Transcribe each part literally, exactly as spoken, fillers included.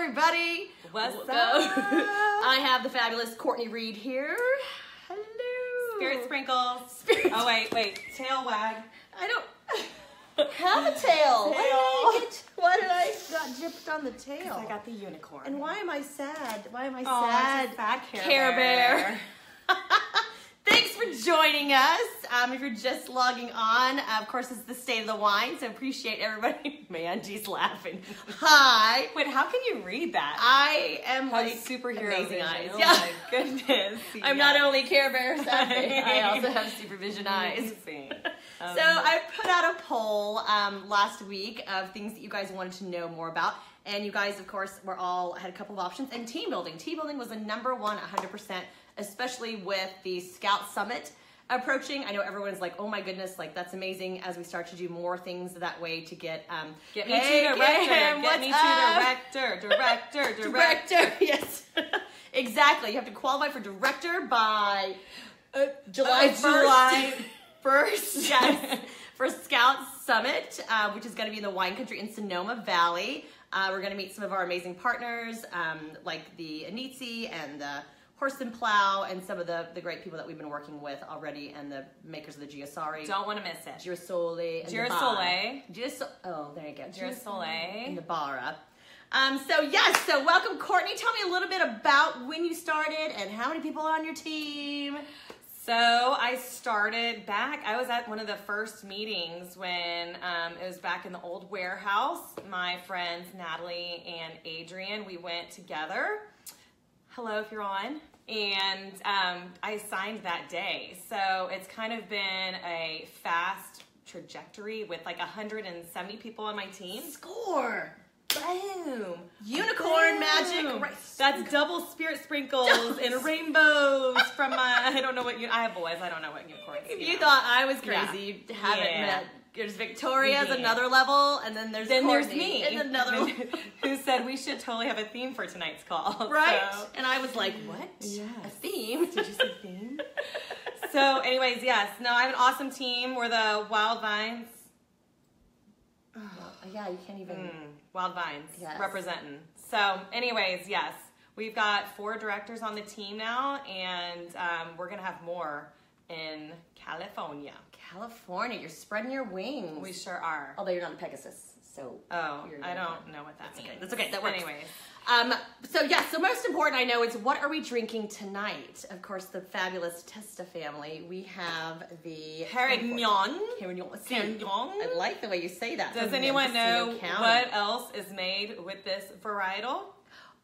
everybody. What's, What's up? up? I have the fabulous Courtney Reed here. Hello. Spirit sprinkles. Spirit oh wait, wait. Tail wag. I don't have a tail. tail. Why, did I get, why did I got gypped on the tail? I got the unicorn. And why am I sad? Why am I oh, sad? Bad Care, Care Bear. Bear. Thanks for joining us. Um, if you're just logging on, uh, of course, it's the state of the wine, so appreciate everybody. Mandy's laughing. Hi. Wait, how can you read that? I am how like superhero amazing eyes. Oh yeah. my goodness. I'm yeah. not only Care Bear savvy, I also have supervision eyes. Amazing. Um, so I put out a poll um, last week of things that you guys wanted to know more about. And you guys, of course, were all had a couple of options. And team building. Team building was the number one one hundred percent. Especially with the Scout Summit approaching. I know everyone's like, oh my goodness, like that's amazing as we start to do more things that way to get, um, get me hey, to director, get, get me up? to director, director, director. Director, yes, exactly. You have to qualify for director by uh, July first, yes, for Scout Summit, uh, which is gonna be in the wine country in Sonoma Valley. Uh, we're gonna meet some of our amazing partners, um, like the Anitzi and the Horse and Plow and some of the, the great people that we've been working with already and the makers of the Girasole. Don't want to miss it. Girasole. Girasole. Girasole. Oh, there you go. Girasole. And the Barra. Um, so yes, so welcome Courtney. Tell me a little bit about when you started and how many people are on your team. So I started back, I was at one of the first meetings when um, it was back in the old warehouse. My friends Natalie and Adrian, we went together. Hello if you're on. And um, I signed that day. So it's kind of been a fast trajectory with like one hundred seventy people on my team. Score. Boom. Unicorn Boom. magic. Right. That's double spirit sprinkles and rainbows from my, I don't know what, you, I have boys, I don't know what unicorns If you know. thought I was crazy, yeah. you haven't yeah. met. There's Victoria's yeah. another level, and then there's then Courtney there's me and another one who said we should totally have a theme for tonight's call, right? So. And I was like, what? Yes. A theme? Did you say theme? So, anyways, yes. No, I have an awesome team. We're the Wild Vines. Well, yeah, you can't even mm, Wild Vines yes. representing. So, anyways, yes, we've got four directors on the team now, and um, we're gonna have more in California. California, you're spreading your wings. We sure are. Although you're not a Pegasus, so. Oh, you're I don't know what that That's means. Okay. That's okay, that works. Anyways. Um, so yeah, so most important I know is what are we drinking tonight? Of course, the fabulous Testa family. We have the Carignan. Carignan. Carignan. I like the way you say that. Does anyone know County. what else is made with this varietal?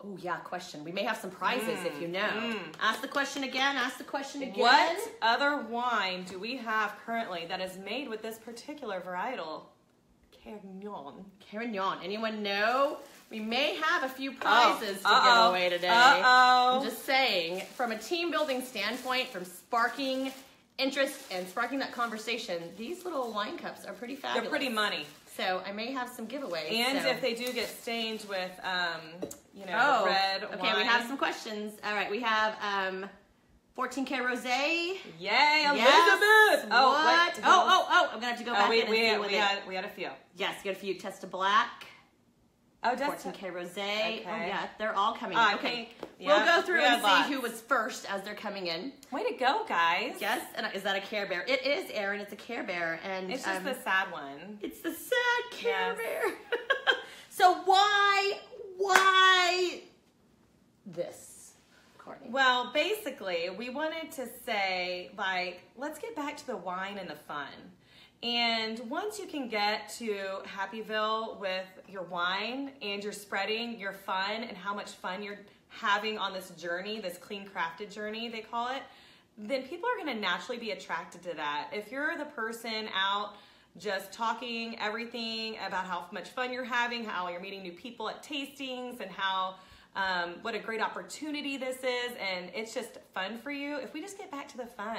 Oh yeah, question. We may have some prizes mm, if you know. Mm. Ask the question again, ask the question again. What other wine do we have currently that is made with this particular varietal? Carignan. Carignan. Anyone know? We may have a few prizes oh, to uh -oh. give away today. Uh-oh. I'm just saying, from a team building standpoint, from sparking interest and sparking that conversation, these little wine cups are pretty fabulous. They're pretty money. So I may have some giveaways. And so. if they do get stained with, um, you know, oh, red okay, wine. Okay, we have some questions. All right, we have um, fourteen K Rosé. Yay, yes. Elizabeth! Oh, what? what? Oh, oh, oh! I'm gonna have to go oh, back we, and we, see what we they... had. We had a few. Yes, you got a few. Testa Black. Oh, Testa. fourteen K Rosé. Okay. Oh yeah, they're all coming. Uh, in. Okay, yeah. we'll go through we and see lots. who was first as they're coming in. Way to go, guys! Yes, and is that a Care Bear? It is, Erin. It's a Care Bear, and it's just um, the sad one. It's the sad Care yes. Bear. So why, why this, Courtney? Well, basically, we wanted to say like, let's get back to the wine and the fun. And once you can get to Happyville with your wine and you're spreading your fun and how much fun you're having on this journey, this clean crafted journey, they call it, then people are gonna naturally be attracted to that. If you're the person out just talking everything about how much fun you're having, how you're meeting new people at tastings and how, um, what a great opportunity this is and it's just fun for you, if we just get back to the fun.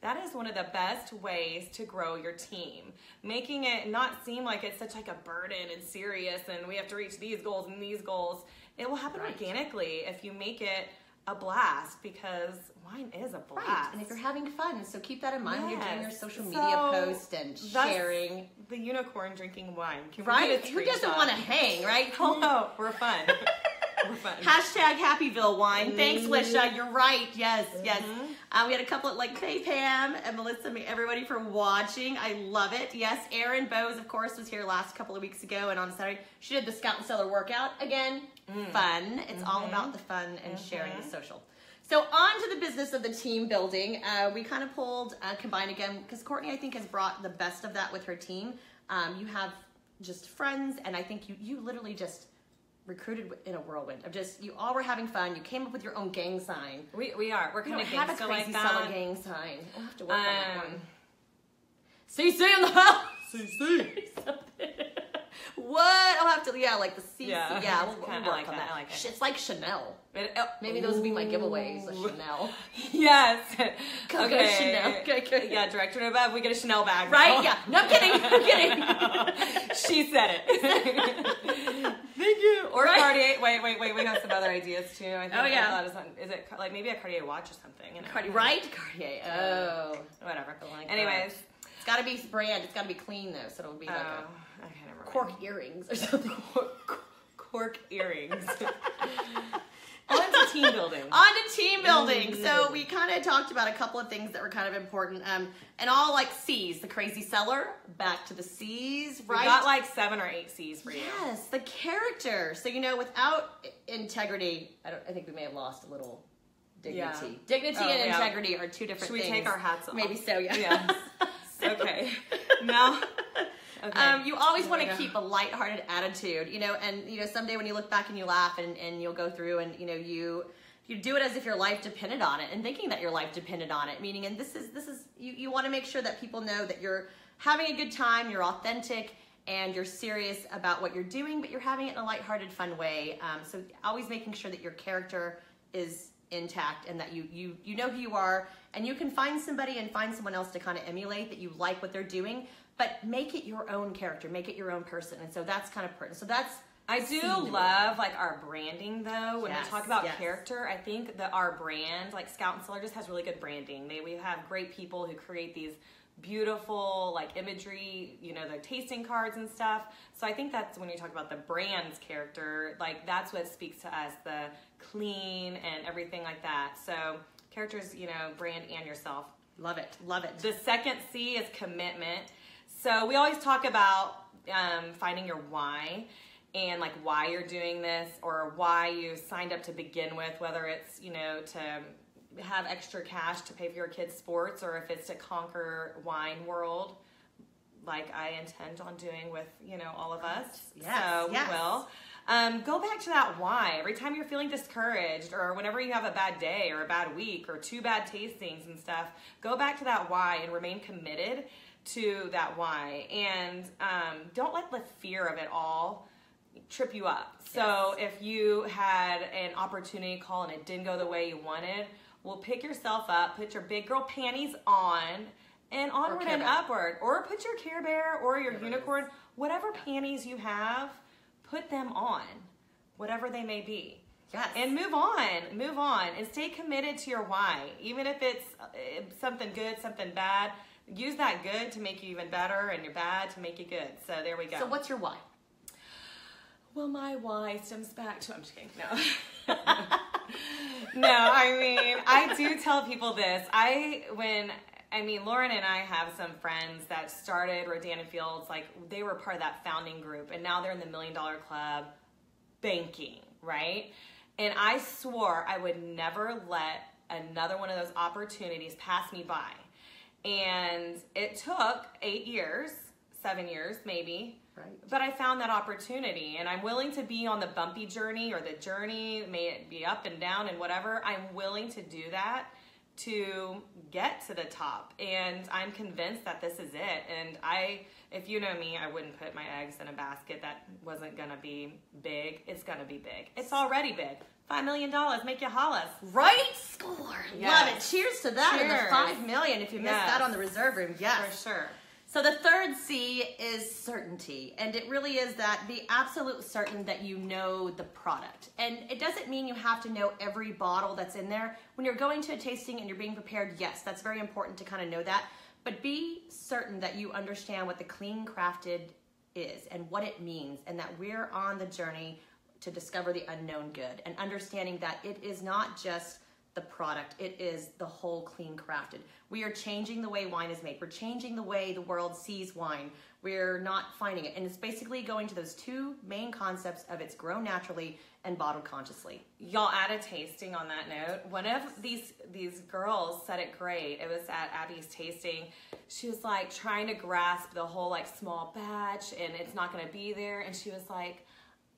That is one of the best ways to grow your team. Making it not seem like it's such like a burden and serious and we have to reach these goals and these goals. It will happen right. organically if you make it a blast because wine is a blast. Right. And if you're having fun, so keep that in mind yes. when you're doing your social media so posts and sharing. The unicorn drinking wine. Can right? Who doesn't want to hang, right? Hello, we're fun. We're fun. Hashtag Happyville wine. Thanks, Lisha. You're right. Yes, yes. Mm-hmm. Um, we had a couple at like Pay Pam and Melissa, everybody for watching. I love it. Yes, Erin Bowes, of course, was here last couple of weeks ago, and on Saturday she did the Scout and Cellar workout. Again, mm. fun. It's mm-hmm. all about the fun and mm-hmm. sharing the social. So on to the business of the team building. Uh, we kind of pulled uh, combined again, because Courtney, I think, has brought the best of that with her team. Um, you have just friends, and I think you, you literally just recruited in a whirlwind of just, you all were having fun. You came up with your own gang sign. We, we are. We're going to have a Crazy Cellar gang sign. We'll have to work um, on that one. C C in the house. C C. What? I'll have to, yeah, like the C C. Yeah, yeah we'll, we'll work like on that. that. Like it. It's like Chanel. It, oh, Maybe those ooh. would be my giveaways, a Chanel. Yes. Go okay. get a Chanel. Okay, okay. Yeah, director and above, we get a Chanel bag. Right? Now. Yeah. No, I'm kidding. I'm kidding. She said it. Thank you. Or right? Cartier. Wait, wait, wait. We have some other ideas, too. I think oh, yeah. A lot of some, is it like maybe a Cartier watch or something? You know? Cartier, right? Cartier. Oh. Whatever. Like Anyways. That. It's got to be brand. It's got to be clean, though, so it'll be like oh. a... Okay, never mind. Cork earrings or something. Cork, cork earrings. On to team building. On to team building. Mm-hmm. So we kind of talked about a couple of things that were kind of important. Um, and all like C's. The Crazy Cellar, back to the C's, right? We got like seven or eight C's for you. Yes, the character. So, you know, without integrity, I, don't, I think we may have lost a little dignity. Yeah. Dignity oh, and yeah. integrity are two different Should things. Should we take our hats off? Maybe so, yeah. Yes. So. Okay. Now... Okay. Um, you always want to keep a lighthearted attitude, you know, and, you know, someday when you look back and you laugh and, and you'll go through and, you know, you, you do it as if your life depended on it and thinking that your life depended on it, meaning, and this is, this is, you, you want to make sure that people know that you're having a good time, you're authentic and you're serious about what you're doing, but you're having it in a lighthearted, fun way. Um, so always making sure that your character is intact and that you, you, you know who you are and you can find somebody and find someone else to kind of emulate that you like what they're doing. But make it your own character, make it your own person. And so that's kind of important. So that's, I do love like our branding though. When yes, we talk about yes. character, I think that our brand, like Scout and Cellar just has really good branding. They, we have great people who create these beautiful like imagery, you know, the tasting cards and stuff. So I think that's when you talk about the brand's character, like that's what speaks to us, the clean and everything like that. So characters, you know, brand and yourself. Love it, love it. The second C is commitment. So we always talk about um, finding your why and like why you're doing this or why you signed up to begin with, whether it's, you know, to have extra cash to pay for your kids' sports or if it's to conquer wine world like I intend on doing with, you know, all of us. Yes, so yes. we will. Um, go back to that why. Every time you're feeling discouraged or whenever you have a bad day or a bad week or two bad tastings and stuff, go back to that why and remain committed to that why, and um, don't let the fear of it all trip you up. So yes. if you had an opportunity call and it didn't go the way you wanted, well, pick yourself up, put your big girl panties on, and onward and upward, or put your Care Bear or your unicorn, whatever panties you have, put them on, whatever they may be. Yes. And move on, move on, and stay committed to your why, even if it's something good, something bad. Use that good to make you even better and your bad to make you good. So there we go. So what's your why? Well, my why stems back to, I'm just kidding, no. No, I mean, I do tell people this. I, when, I mean, Lauren and I have some friends that started Rodan and Fields, like they were part of that founding group and now they're in the Million Dollar Club banking, right? And I swore I would never let another one of those opportunities pass me by. And it took eight years, seven years maybe, right. But I found that opportunity and I'm willing to be on the bumpy journey or the journey, may it be up and down and whatever, I'm willing to do that to get to the top. And I'm convinced that this is it. And I, if you know me, I wouldn't put my eggs in a basket that wasn't gonna be big. It's gonna be big. It's already big. Five million dollars, make you holla. Right? Score. Yes. Love it. Cheers to that. Cheers. And the five million if you missed yes. that on the reserve room. Yes. For sure. So the third C is certainty. And it really is that be absolute certain that you know the product. And it doesn't mean you have to know every bottle that's in there. When you're going to a tasting and you're being prepared, yes, that's very important to kind of know that. But be certain that you understand what the clean crafted is and what it means and that we're on the journey to discover the unknown good, and understanding that it is not just the product, it is the whole clean crafted. We are changing the way wine is made. We're changing the way the world sees wine. We're not finding it. And it's basically going to those two main concepts of it's grown naturally and bottled consciously. Y'all, at a tasting on that note, one of these these girls said it great. It was at Abby's tasting. She was like trying to grasp the whole like small batch and it's not gonna be there. And she was like,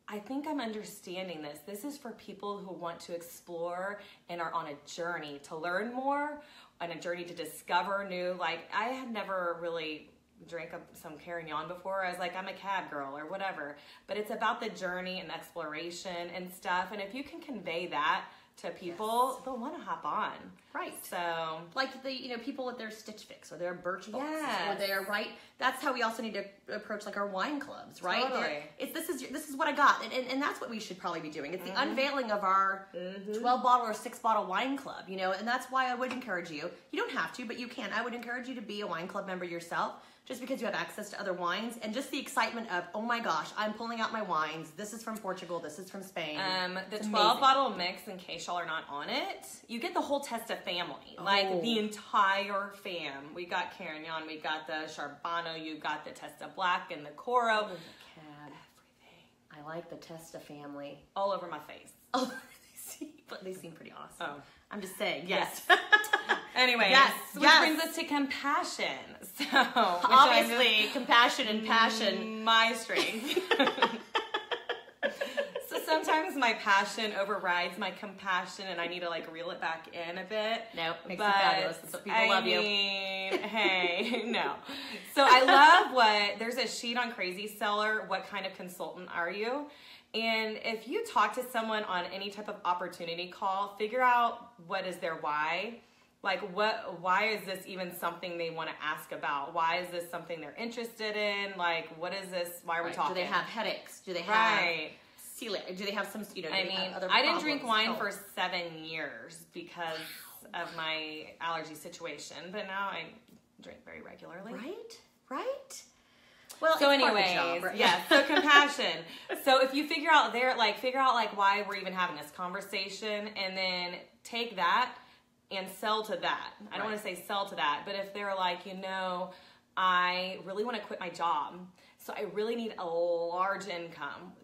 I think I'm understanding this. This is for people who want to explore and are on a journey to learn more, on a journey to discover new. Like, I had never really drank a, some Carignan before. I was like, I'm a cab girl or whatever. But it's about the journey and exploration and stuff. And if you can convey that to people, yes, they'll want to hop on. Right. So, like the, you know, people with their Stitch Fix or their Birch Box, yes, or their, right? That's how we also need to approach like our wine clubs, right? Totally. It's, this is this is what I got, and, and, and that's what we should probably be doing. It's the mm-hmm. unveiling of our mm-hmm. twelve bottle or six bottle wine club, you know, and that's why I would encourage you. You don't have to, but you can. I would encourage you to be a wine club member yourself, just because you have access to other wines, and just the excitement of, oh my gosh, I'm pulling out my wines. This is from Portugal. This is from Spain. Um, the twelve bottle mix, in case y'all are not on it, you get the whole Testa family, oh. like the entire fam. We got Carignan, we got the Charbonneau, you got the Testa Black and the Coro. Oh, everything. I like the Testa family. All over my face. Oh, but they seem pretty awesome. Oh. I'm just saying, yes. yes. Anyway, yes, which yes. brings us to compassion. So obviously, compassion and passion, my strength. So sometimes my passion overrides my compassion, and I need to like reel it back in a bit. No, nope, makes you fabulous. So people I love you. Mean, hey, no. So I love what there's a sheet on Crazy Cellar. What kind of consultant are you? And if you talk to someone on any type of opportunity call, figure out what is their why. Like, what? Why is this even something they want to ask about? Why is this something they're interested in? Like, what is this? Why are we right. talking? Do they have headaches? Do they have right. celiac? Do they have some, you know, I mean, other I didn't drink wine oh. for seven years because wow. of my allergy situation. But now I drink very regularly. Right? Right? Well, so anyways, job, right? yeah, so compassion. So if you figure out there, like, figure out, like, why we're even having this conversation, and then take that and sell to that. I don't right. want to say sell to that, but if they're like, you know, I really want to quit my job, so I really need a large income.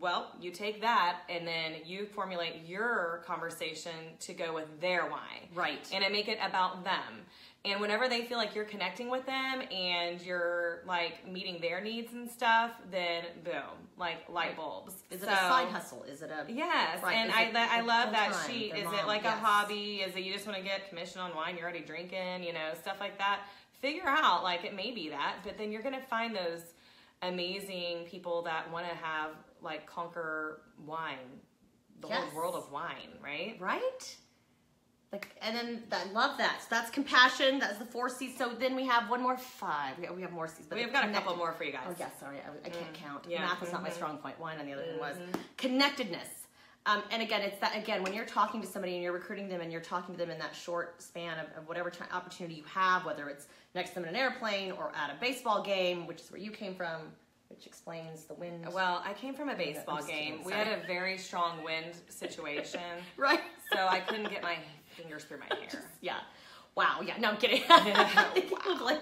Well, you take that and then you formulate your conversation to go with their why. Right. And I make it about them. And whenever they feel like you're connecting with them and you're like meeting their needs and stuff, then boom, like light bulbs. Is it so, a side hustle? Is it a yes? Right, and I it, I love that time, sheet. Is mom, it like yes. a hobby? Is it you just want to get commission on wine you're already drinking? You know, stuff like that. Figure out, like, it may be that, but then you're gonna find those amazing people that want to have like conquer wine, the yes. whole world of wine, right? Right. Like, and then I love that. So that's compassion. That's the four C's. So then we have one more five. We have, we have more C's. But We've got connected. a couple more for you guys. Oh, yeah. Sorry. I, I can't mm. count. Yeah. Math was mm-hmm. not my strong point. Wine on the other mm-hmm. hand was. Connectedness. Um, and again, it's that, again, when you're talking to somebody and you're recruiting them and you're talking to them in that short span of, of whatever t opportunity you have, whether it's next to them in an airplane or at a baseball game, which is where you came from, which explains the wind. Well, I came from a baseball no, game. Kidding, we had a very strong wind situation. Right. So I couldn't get my fingers through my hair. Just, yeah. Wow. Yeah. No, I'm kidding. Wow.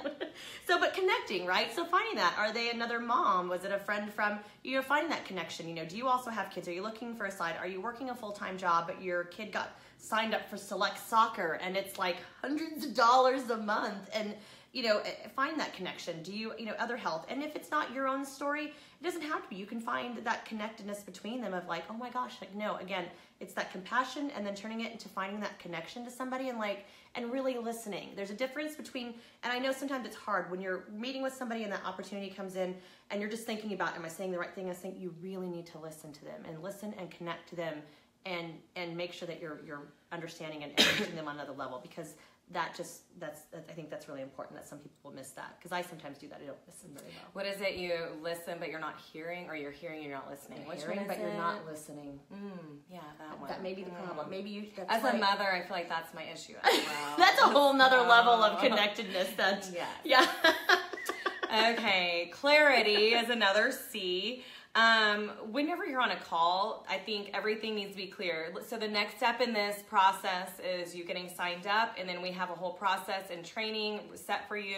So, but connecting, right? So finding that. Are they another mom? Was it a friend from, you know, finding that connection. You know, do you also have kids? Are you looking for a side? Are you working a full-time job, but your kid got signed up for select soccer and it's like hundreds of dollars a month? And, you know, find that connection. Do you, you know, other health? And if it's not your own story, it doesn't have to be. You can find that connectedness between them of like, oh my gosh, like, no, again, it's that compassion and then turning it into finding that connection to somebody and like, and really listening. There's a difference between, and I know sometimes it's hard when you're meeting with somebody and that opportunity comes in and you're just thinking about, am I saying the right thing? I think you really need to listen to them and listen and connect to them and, and make sure that you're, you're understanding and reaching them on another level, because that just, that's, I think that's really important that some people will miss that, because I sometimes do that. I don't listen very well. What is it? You listen, but you're not hearing, or you're hearing, you're not listening. You're hearing, but you're not listening. Mm, yeah, that one. That may be the mm. problem. Maybe you, that's as right. a mother, I feel like that's my issue as well. That's a whole nother oh. level of connectedness. That's, yeah. Yeah. Okay. Clarity is another C. Um, whenever you're on a call, I think everything needs to be clear. So the next step in this process is you getting signed up, and then we have a whole process and training set for you.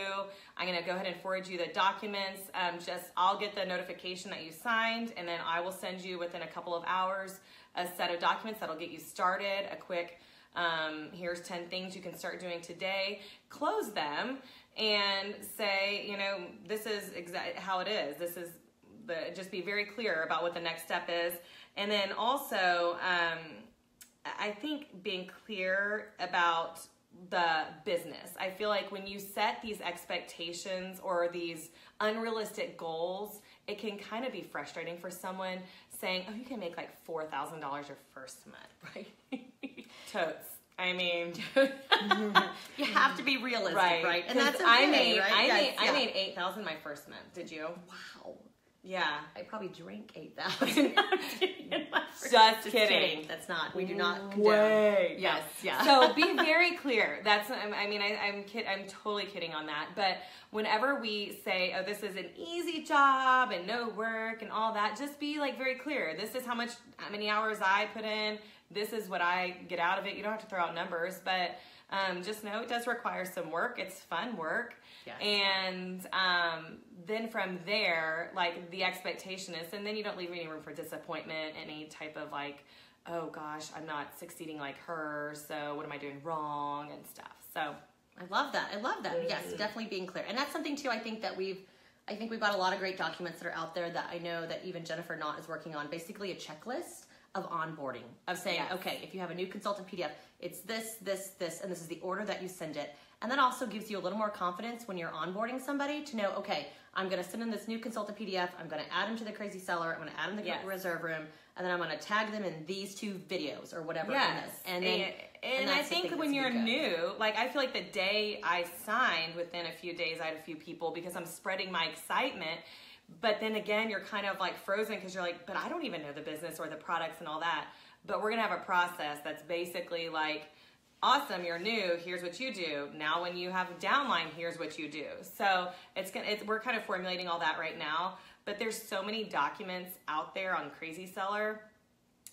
I'm going to go ahead and forward you the documents. Um, just I'll get the notification that you signed, and then I will send you within a couple of hours a set of documents that'll get you started, a quick um, here's ten things you can start doing today. Close them and say, you know, this is exactly how it is. This is the, just be very clear about what the next step is. And then also, um, I think being clear about the business. I feel like when you set these expectations or these unrealistic goals, it can kind of be frustrating for someone saying, oh, you can make like four thousand dollars your first month, right? Totes. I mean, you have to be realistic, right? right? And that's okay, I made, right? I yes, made, yeah. I made eight thousand my first month. Did you? Wow. Yeah. I probably drank eight thousand. Just, Just kidding. kidding. That's not, we do not condone. Way. Yes. Yeah. So be very clear. That's, I mean, I, I'm kid, I'm totally kidding on that. But whenever we say, oh, this is an easy job and no work and all that, just be like very clear. This is how much, how many hours I put in. This is what I get out of it. You don't have to throw out numbers, but um, just know it does require some work. It's fun work. Yes. And um, then from there, like the expectation is, and then you don't leave any room for disappointment, any type of like, oh gosh, I'm not succeeding like her, so what am I doing wrong and stuff. So I love that. I love that. Mm-hmm. Yes, definitely being clear. And that's something too, I think that we've, I think we've got a lot of great documents that are out there that I know that even Jennifer Knott is working on, basically a checklist of onboarding, of saying, yes. okay, if you have a new consultant P D F, it's this, this, this, and this is the order that you send it. And that also gives you a little more confidence when you're onboarding somebody to know, okay, I'm gonna send them this new consultant P D F, I'm gonna add them to the Crazy Cellar, I'm gonna add them to the yes. Reserve Room, and then I'm gonna tag them in these two videos or whatever yes. it is. And, then, and, and, and I think when you're new, like I feel like the day I signed, within a few days I had a few people because I'm spreading my excitement. But then again, you're kind of like frozen because you're like, but I don't even know the business or the products and all that. But we're going to have a process that's basically like, awesome, you're new, here's what you do. Now when you have a downline, here's what you do. So it's gonna, it's, we're kind of formulating all that right now. But there's so many documents out there on Crazy Cellar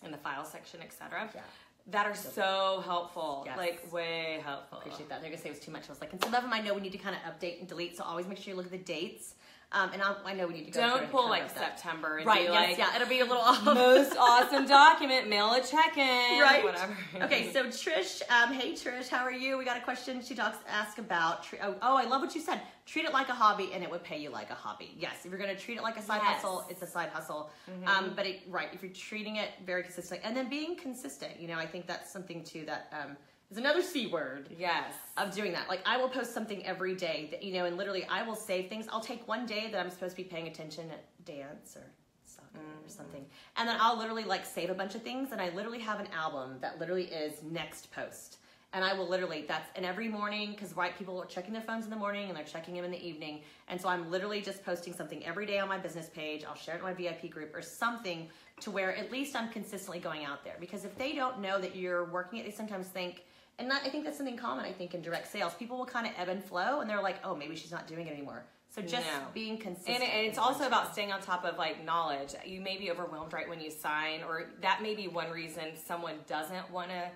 and the file section, et cetera. Yeah. That are so helpful, yes. like way helpful. Appreciate that. They're going to say it was too much. I was like, and some of them I know we need to kind of update and delete, so always make sure you look at the dates. Um, and I'll, I know we need to go Don't pull like September and right, be yes, like, yeah, it'll be a little off. Most awesome document, mail a check-in. Right. Whatever. Okay, so Trish, um, hey Trish, how are you? We got a question she talks, asked about, oh, oh, I love what you said. Treat it like a hobby and it would pay you like a hobby. Yes, if you're going to treat it like a side yes. hustle, it's a side hustle. Mm-hmm. um, but it, right, if you're treating it very consistently and then being consistent, you know, I think that's something too that, um, is another C word. Yes. Of doing that. Like I will post something every day that, you know, and literally I will save things. I'll take one day that I'm supposed to be paying attention at dance or soccer mm-hmm. or something. And then I'll literally like save a bunch of things. And I literally have an album that literally is next post. And I will literally, that's, and every morning, because right, people are checking their phones in the morning and they're checking them in the evening. And so I'm literally just posting something every day on my business page. I'll share it in my V I P group or something to where at least I'm consistently going out there. Because if they don't know that you're working it, they sometimes think, and that, I think that's something common, I think, in direct sales. People will kind of ebb and flow, and they're like, oh, maybe she's not doing it anymore. So just no. being consistent. And, it, and it's also about staying on top of, like, knowledge. You may be overwhelmed right when you sign, or that may be one reason someone doesn't want to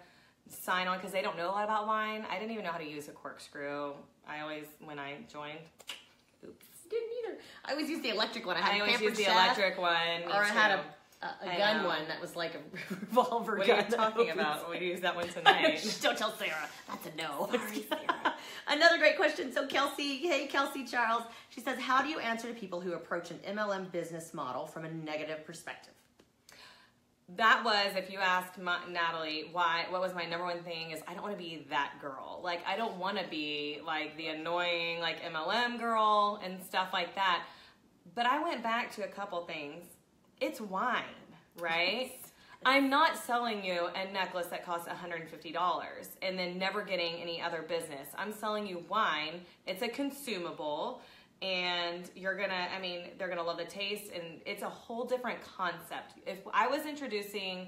sign on because they don't know a lot about wine. I didn't even know how to use a corkscrew. I always, when I joined, oops, didn't either. I always used the electric one. I, had I always used the shaft, electric one. Or I had a... A, a gun know. one that was like a revolver what gun. What are you talking about? We use that one tonight. Don't tell Sarah. That's a no. Sorry, Sarah. Another great question. So Kelsey, hey Kelsey Charles. She says, how do you answer to people who approach an M L M business model from a negative perspective? That was, if you asked my, Natalie, why, what was my number one thing is I don't want to be that girl. Like, I don't want to be like the annoying like M L M girl and stuff like that. But I went back to a couple things. It's wine, right? Yes. I'm not selling you a necklace that costs one hundred fifty dollars and then never getting any other business. I'm selling you wine. It's a consumable and you're going to, I mean, they're going to love the taste and it's a whole different concept. If I was introducing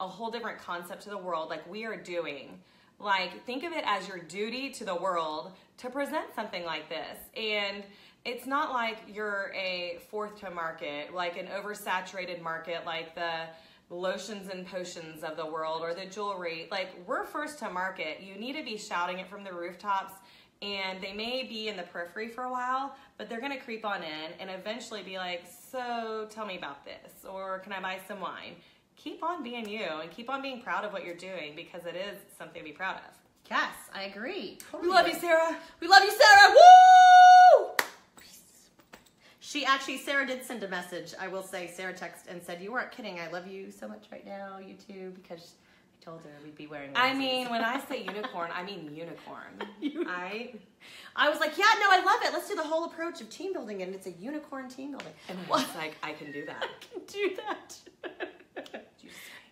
a whole different concept to the world like we are doing, like think of it as your duty to the world to present something like this. And it's not like you're a fourth to market, like an oversaturated market, like the lotions and potions of the world or the jewelry. Like, we're first to market. You need to be shouting it from the rooftops, and they may be in the periphery for a while, but they're gonna creep on in and eventually be like, so tell me about this, or can I buy some wine? Keep on being you and keep on being proud of what you're doing, because it is something to be proud of. Yes, I agree. Totally. We love you, Sarah. We love you, Sarah. Woo! She actually, Sarah did send a message. I will say, Sarah texted and said, you weren't kidding. I love you so much right now, you two, because I told her we'd be wearing glasses. I mean, when I say unicorn, I mean unicorn. I I was like, yeah, no, I love it. Let's do the whole approach of team building, and it's a unicorn team building. And I was like, I can do that. I can do that.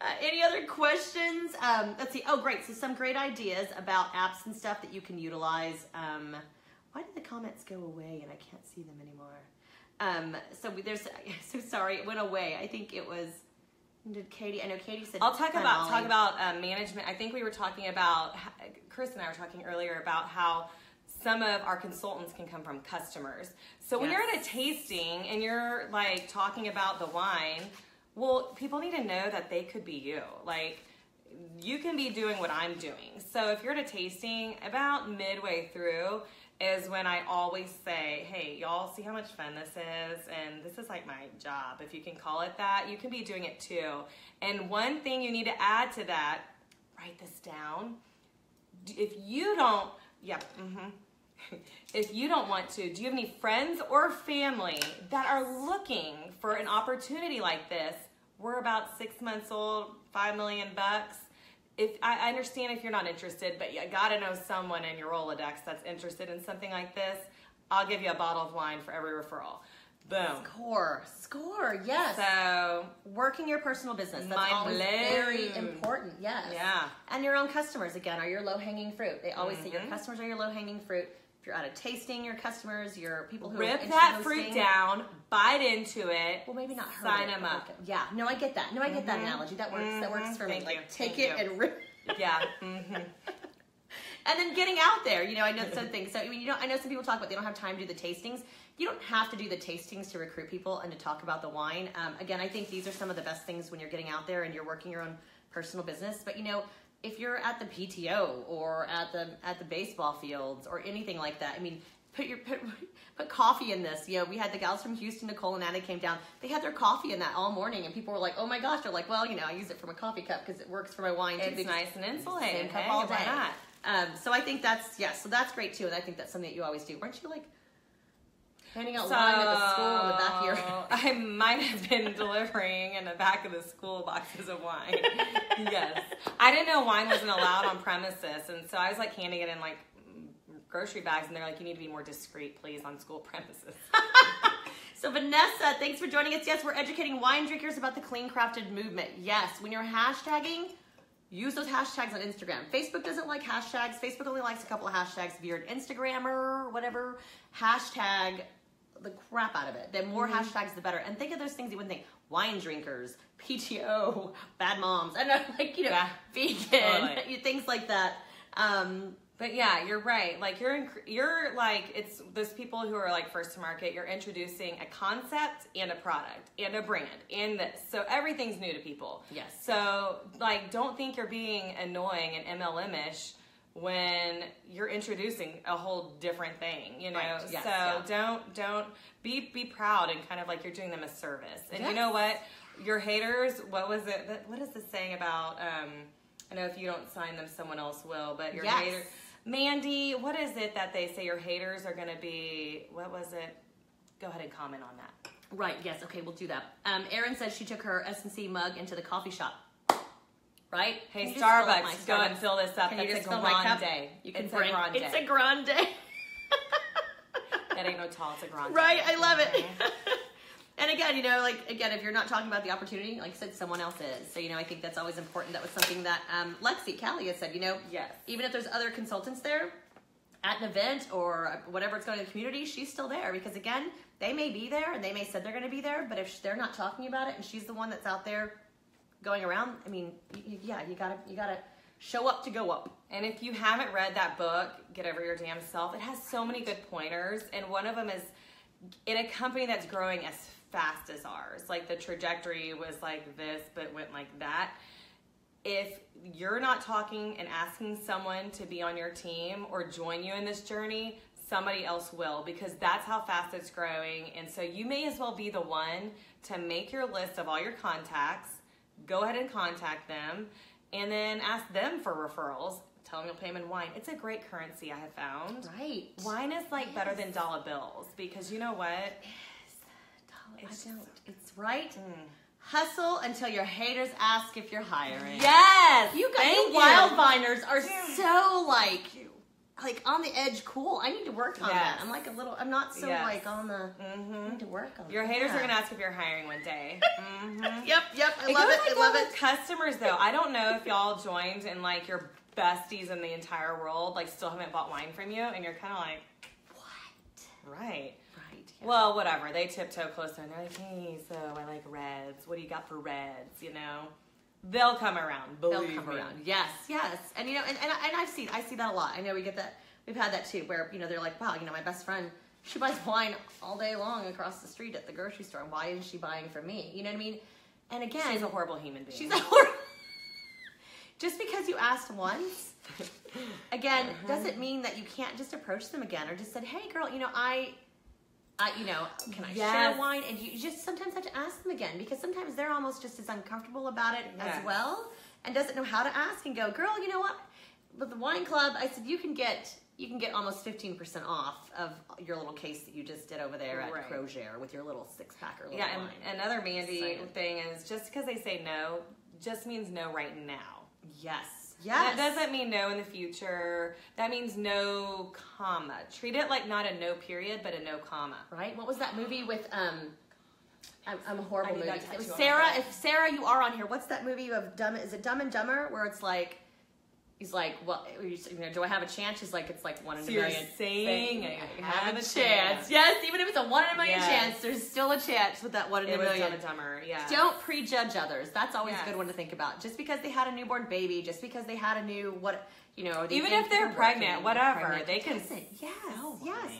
Uh, any other questions? Um, let's see. Oh, great. So some great ideas about apps and stuff that you can utilize. Um, why did the comments go away and I can't see them anymore? Um, so there's, so sorry, it went away. I think it was, did Katie, I know Katie said. I'll talk about, talk about uh, management. I think we were talking about, Chris and I were talking earlier about how some of our consultants can come from customers. So when yes. you're at a tasting and you're like talking about the wine, well, people need to know that they could be you. Like, you can be doing what I'm doing. So if you're at a tasting, about midway through is when I always say, hey, y'all see how much fun this is? And this is like my job. If you can call it that, you can be doing it too. And one thing you need to add to that, write this down. If you don't, yeah, mm-hmm. If you don't want to, do you have any friends or family that are looking for an opportunity like this? We're about six months old, five million bucks. If I understand if you're not interested, but you gotta know someone in your Rolodex that's interested in something like this. I'll give you a bottle of wine for every referral. Boom. Score. Score. Yes. So working your personal business. That's always very important. Yes. Yeah. And your own customers, again, are your low-hanging fruit. They always mm-hmm. say your customers are your low-hanging fruit. If you're out of tasting, your customers, your people who rip are that fruit down, bite into it. Well, maybe not hurt. Sign them up. Yeah. No, I get that. No, I get mm-hmm. that analogy. That works. Mm-hmm. That works for Thank me. You. Like take Thank it you. And rip. Yeah. Mm-hmm. And then getting out there. You know, I know some things. So I mean, you know, I know some people talk about they don't have time to do the tastings. You don't have to do the tastings to recruit people and to talk about the wine. Um, again, I think these are some of the best things when you're getting out there and you're working your own personal business. But you know, if you're at the P T O or at the at the baseball fields or anything like that, I mean, put your put, put coffee in this. You know, we had the gals from Houston, Nicole and Anna came down. They had their coffee in that all morning, and people were like, "Oh my gosh!" They're like, "Well, you know, I use it for my coffee cup because it works for my wine too." It's they nice and insulated. Same cup hey, all day. Why not? Um, so I think that's yeah. So that's great too, and I think that's something that you always do. Weren't you like handing out so, wine at the school in the back here? I might have been delivering in the back of the school boxes of wine. Yes. I didn't know wine wasn't allowed on premises. And so I was like handing it in like grocery bags. And they're like, you need to be more discreet, please, on school premises. So Vanessa, thanks for joining us. Yes, we're educating wine drinkers about the clean crafted movement. Yes, when you're hashtagging, use those hashtags on Instagram. Facebook doesn't like hashtags. Facebook only likes a couple of hashtags. If you're an Instagrammer or whatever, hashtag the crap out of it. The more mm-hmm. hashtags, the better. And think of those things you wouldn't think. Wine drinkers, P T O, bad moms. I don't know, like, you know, yeah. vegan, totally. Things like that. Um, but yeah, you're right. Like you're, you're like, it's those people who are like first to market. You're introducing a concept and a product and a brand and this. So everything's new to people. Yes. So like, don't think you're being annoying and M L M-ish when you're introducing a whole different thing, you know? Right. Yes, so yeah. don't, don't be, be proud and kind of like you're doing them a service. And yes. you know what? Your haters, what was it? What is the saying about, um, I know if you don't sign them, someone else will, but your yes. haters, Mandy, what is it that they say your haters are going to be? What was it? Go ahead and comment on that. Right. Yes. Okay. We'll do that. Um, Erin says she took her S and C mug into the coffee shop. Right? Hey, Starbucks, Starbucks, go and fill this up. Can That's you just a fill grande. My you can it's, bring, a grande. It's a grande. That ain't no tall, it's a grande. Right? I love it. And again, you know, like, again, if you're not talking about the opportunity, like I said, someone else is. So, you know, I think that's always important. That was something that um, Lexi Callie has said, you know, yes. even if there's other consultants there at an event or whatever it's going to the community, she's still there. Because, again, they may be there and they may said they're going to be there, but if they're not talking about it and she's the one that's out there going around, I mean, yeah, you gotta, you gotta show up to go up. And if you haven't read that book, Get Over Your Damn Self, it has so many good pointers. And one of them is in a company that's growing as fast as ours, like the trajectory was like this but went like that, if you're not talking and asking someone to be on your team or join you in this journey, somebody else will, because that's how fast it's growing. And so you may as well be the one to make your list of all your contacts, go ahead and contact them, and then ask them for referrals. Tell them you'll pay them in wine. It's a great currency, I have found. Right. Wine is like yes. better than dollar bills, because you know what? It is. Dollar, it's I don't. So it's right. Mm. Hustle until your haters ask if you're hiring. Yes. You guys, you wild viners are yeah. so like you. Like on the edge, cool. I need to work on yes. that. I'm like a little, I'm not so yes. like on the, mm-hmm. I need to work on Your haters that. Are going to ask if you're hiring one day. Mm-hmm. Yep, yep. I it love it. Like I love it. Customers though, I don't know if y'all joined and like your besties in the entire world, like still haven't bought wine from you, and you're kind of like, what? Right. Right. Yeah. Well, whatever. They tiptoe closer and they're like, hey, so I like reds. What do you got for reds? You know? They'll come around. Believe They'll come me. Around. Yes, yes. And you know, and, and and I've seen I see that a lot. I know we get that. We've had that too, where you know they're like, wow, you know, my best friend, she buys wine all day long across the street at the grocery store. Why isn't she buying from me? You know what I mean? And again, she's a horrible human being. She's a horrible. Just because you asked once, again, uh-huh. doesn't mean that you can't just approach them again or just said, hey, girl, you know, I. Uh, you know, can I yes. share wine? And you just sometimes have to ask them again, because sometimes they're almost just as uncomfortable about it yes. as well, and doesn't know how to ask and go, girl, you know what? With the wine club, I said you can get you can get almost fifteen percent off of your little case that you just did over there at right. Crozier with your little six pack or little yeah. wine. And another Mandy so, thing is, just because they say no, just means no right now. Yes. Yes. That doesn't mean no in the future. That means no comma. Treat it like not a no period, but a no comma. Right? What was that movie with, um, I'm, I'm a horrible movie. It was Sarah, if Sarah, you are on here. What's that movie of Dumb, is it Dumb and Dumber? Where it's like, he's like, well, you know, do I have a chance? He's like, it's like one in so a million. You're saying thing. I have, have a chance. chance. Yes, even if it's a one in a million yes. chance, there's still a chance with that one in it a million. Dumb and Dumber. Yes. Don't prejudge others. That's always yes. a good one to think about. Just because they had a newborn baby, just because they had a new, what, you know. Even if they're pregnant, whatever, pregnant, they can. Yes, no yes.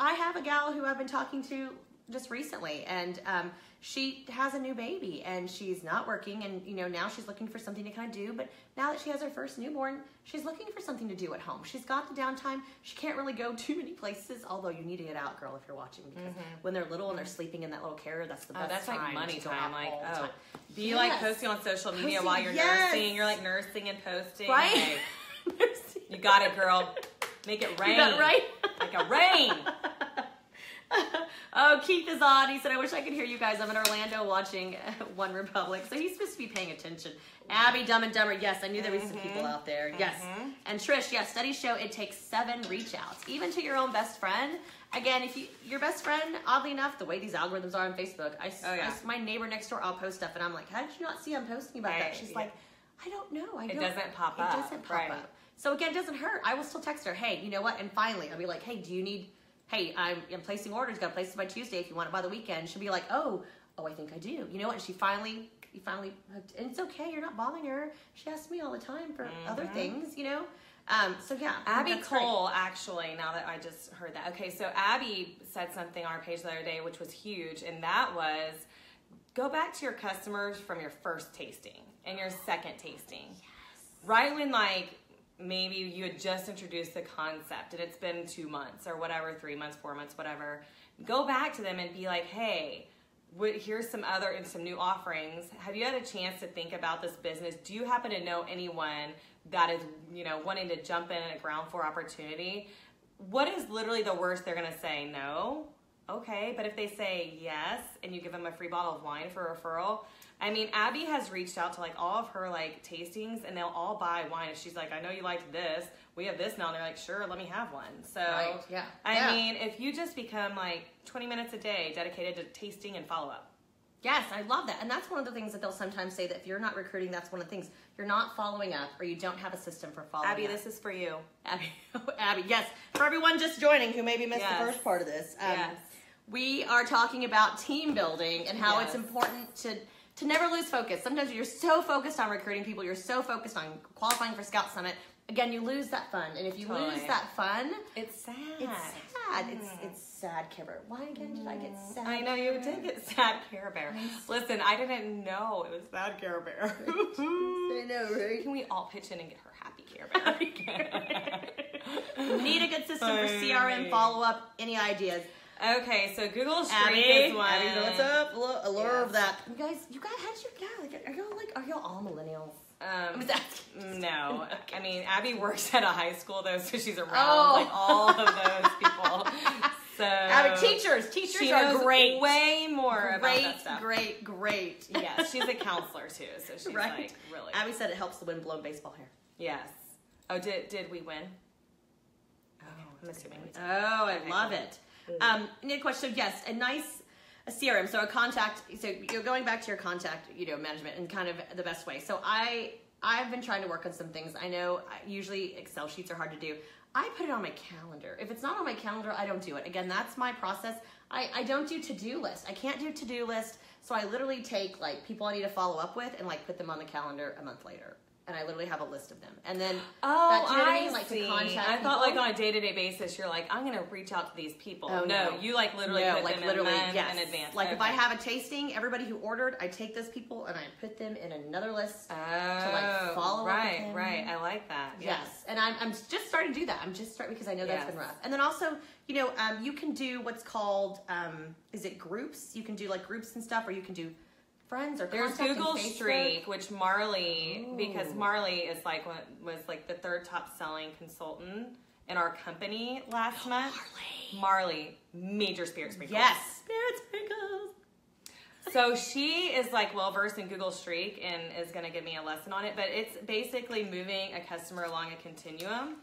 I have a gal who I've been talking to just recently, and um, she has a new baby, and she's not working, and you know, now she's looking for something to kind of do, but now that she has her first newborn, she's looking for something to do at home. She's got the downtime. She can't really go too many places, although you need to get out, girl, if you're watching, because mm-hmm. when they're little and they're sleeping in that little carrier, that's the best oh, that's time. That's like money time. Like, oh, time. Be yes. like posting on social media posting, while you're yes. nursing. You're like nursing and posting. Right? Like, you got it, girl. Make it rain. You got it right? Make it rain. Oh, Keith is on. He said, I wish I could hear you guys. I'm in Orlando watching One Republic. So he's supposed to be paying attention. Abby, Dumb and Dumber. Yes, I knew there were mm-hmm. some people out there. Mm-hmm. Yes. And Trish, yes, studies show it takes seven reach outs, even to your own best friend. Again, if you, your best friend, oddly enough, the way these algorithms are on Facebook, I, oh, yeah. I, my neighbor next door, I'll post stuff, and I'm like, how did you not see I'm posting about hey, that? She's yeah. like, I don't know. I it don't, doesn't pop it up. It doesn't pop right. up. So again, it doesn't hurt. I will still text her, hey, you know what? And finally, I'll be like, hey, do you need... Hey, I'm, I'm placing orders. Got to place it by Tuesday if you want it by the weekend. She'll be like, oh, oh, I think I do. You know what? And she finally, you finally, and it's okay. You're not bothering her. She asks me all the time for mm-hmm. other things, you know? Um, so yeah. Abby Cole, right. actually, now that I just heard that. Okay, so Abby said something on our page the other day, which was huge. And that was, go back to your customers from your first tasting and your second tasting. Yes. Right when like, maybe you had just introduced the concept and it's been two months or whatever, three months, four months, whatever. Go back to them and be like, hey, here's some other and some new offerings. Have you had a chance to think about this business? Do you happen to know anyone that is, you know, wanting to jump in at a ground floor opportunity? What is literally the worst they're going to say? No? Okay. But if they say yes and you give them a free bottle of wine for a referral, I mean, Abby has reached out to like all of her like tastings and they'll all buy wine. And she's like, I know you liked this. We have this now. And they're like, sure, let me have one. So right. yeah. I yeah. mean, if you just become like twenty minutes a day dedicated to tasting and follow up. Yes, I love that. And that's one of the things that they'll sometimes say, that if you're not recruiting, that's one of the things. You're not following up, or you don't have a system for following Abby, up. Abby, this is for you. Abby, Abby, yes. For everyone just joining who maybe missed yes. the first part of this. Um, yes. We are talking about team building and how yes. it's important to... To never lose focus. Sometimes you're so focused on recruiting people, you're so focused on qualifying for Scout Summit, Again, you lose that fun, and if you totally. lose that fun, it's sad. It's sad. Mm. It's it's sad, Care Bear. Why again did I get sad? I know you did get sad, Care Bear. Listen, I didn't know it was sad, Care Bear. I know, right? Can we all pitch in and get her happy, Care Bear? Happy Care Bear. Need a good system for C R M follow up. Any ideas? Okay, so Google Streak is one. Abby, what's up? A lure yeah. of that. You guys, you guys, how did you? Yeah, like, are y'all like, are y'all all millennials? Um, no, okay. I mean, Abby works at a high school though, so she's around oh. like all of those people. So Abby, teachers, teachers she knows are great. Way more great, about that stuff. Great, great, great. Yes, she's a counselor too, so she's right. like really. Abby said it helps the wind blow baseball hair. Yes. Oh, did did we win? Oh, I'm assuming. We did. Oh, I okay. love it. Um, Nick, question. So yes, a nice. A C R M, so a contact, so you're going back to your contact, you know, management and kind of the best way. So I, I've been trying to work on some things. I know usually Excel sheets are hard to do. I put it on my calendar. If it's not on my calendar, I don't do it. Again, that's my process. I, I don't do to-do lists. I can't do to-do lists. So I literally take like people I need to follow up with and like put them on the calendar a month later. And I literally have a list of them. And then, oh, that, you know what I mean? Like, see. To contact I thought, people. Like, on a day-to-day basis, you're like, I'm going to reach out to these people. Oh, no, no. You, like, literally no, put like, them literally, in, yes. in advance. Like, okay. If I have a tasting, everybody who ordered, I take those people and I put them in another list oh, to, like, follow right, up with them. Right, right. I like that. Yes. yes. And I'm, I'm just starting to do that. I'm just starting because I know that's yes. been rough. And then also, you know, um, you can do what's called, um, is it groups? You can do, like, groups and stuff, or you can do friends or there's Google Streak, which Marley, ooh. Because Marley is like was like the third top selling consultant in our company last oh, month. Marley, Marley, major spirit sprinkles. Yes, spirit sprinkles. So she is like well versed in Google Streak and is going to give me a lesson on it. But it's basically moving a customer along a continuum,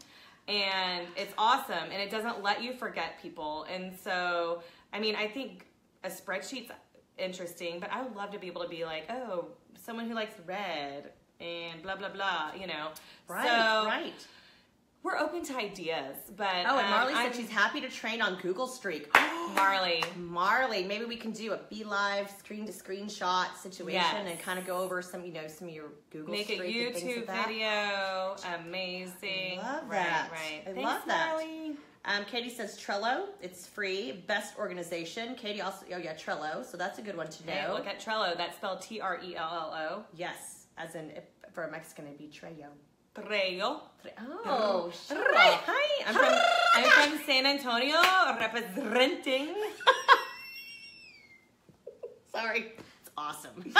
and it's awesome. And it doesn't let you forget people. And so, I mean, I think a spreadsheet's interesting, but I would love to be able to be like, oh, someone who likes red and blah blah blah, you know. Right, so, right. We're open to ideas, but oh, and Marley um, said I'm, she's happy to train on Google Streak. Marley, Marley, maybe we can do a be live screen to screenshot situation yes. and kind of go over some, you know, some of your Google make Streak. Make a YouTube and things like that. Video, amazing. I love that. Right, right. I thanks, love that. Marley. Um, Katie says Trello, it's free, best organization. Katie also, oh yeah, Trello, so that's a good one to know. Hey, look at Trello, that's spelled T R E L L O. Yes, as in, if, for a Mexican, it'd be Trello. Trello. Oh, sure. Hi, I'm from, I'm from San Antonio, representing. Sorry, it's awesome.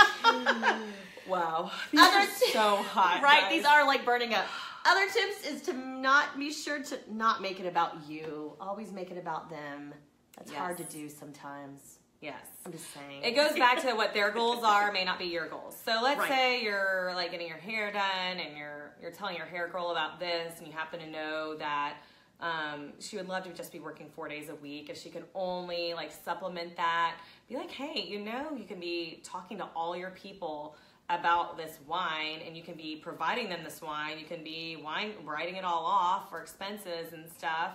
Wow, these Other are so hot. Right, guys. These are like burning up. Other tips is to not be sure to not make it about you. Always make it about them. That's yes. hard to do sometimes. Yes. I'm just saying. It goes back to what their goals are may not be your goals. So let's right. say you're like getting your hair done and you're you're telling your hair girl about this and you happen to know that um, she would love to just be working four days a week. If she could only like supplement that, be like, hey, you know, you can be talking to all your people about this wine, and you can be providing them this wine. You can be wine writing it all off for expenses and stuff,